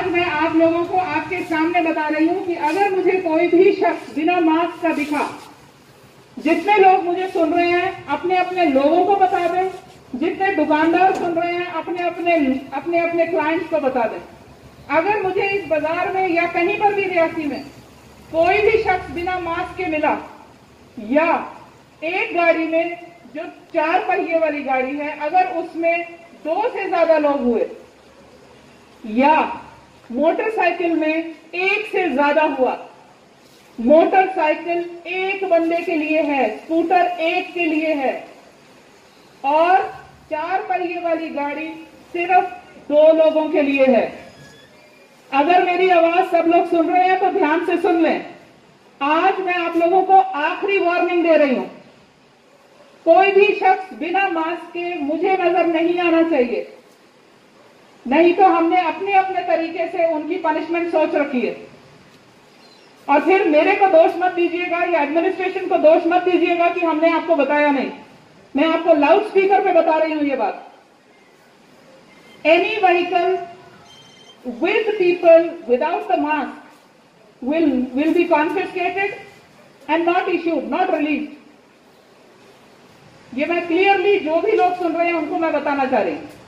आज मैं आप लोगों को आपके सामने बता रही हूं कि अगर मुझे कोई भी शख्स बिना मास्क का दिखा, जितने लोग मुझे सुन रहे हैं अपने अपने लोगों को बता दें, जितने दुकानदार सुन रहे हैं अपने अपने क्लाइंट्स को बता दें, अगर मुझे इस बाजार में या कहीं पर भी रियासी में कोई भी शख्स बिना मास्क के मिला या एक गाड़ी में जो चार पहिए वाली गाड़ी है अगर उसमें दो से ज्यादा लोग हुए या मोटरसाइकिल में एक से ज्यादा हुआ, मोटरसाइकिल एक बंदे के लिए है, स्कूटर एक के लिए है और चार पहिए वाली गाड़ी सिर्फ दो लोगों के लिए है। अगर मेरी आवाज सब लोग सुन रहे हैं तो ध्यान से सुन लें। आज मैं आप लोगों को आखिरी वार्निंग दे रही हूं, कोई भी शख्स बिना मास्क के मुझे नजर नहीं आना चाहिए, नहीं तो हमने अपने अपने तरीके से उनकी पनिशमेंट सोच रखी है। और फिर मेरे को दोष मत दीजिएगा या एडमिनिस्ट्रेशन को दोष मत दीजिएगा कि हमने आपको बताया नहीं। मैं आपको लाउड स्पीकर पे बता रही हूं ये बात। Any vehicle with people without the mask will be confiscated and not issued, not released. ये मैं क्लियरली जो भी लोग सुन रहे हैं उनको मैं बताना चाह रही हूं।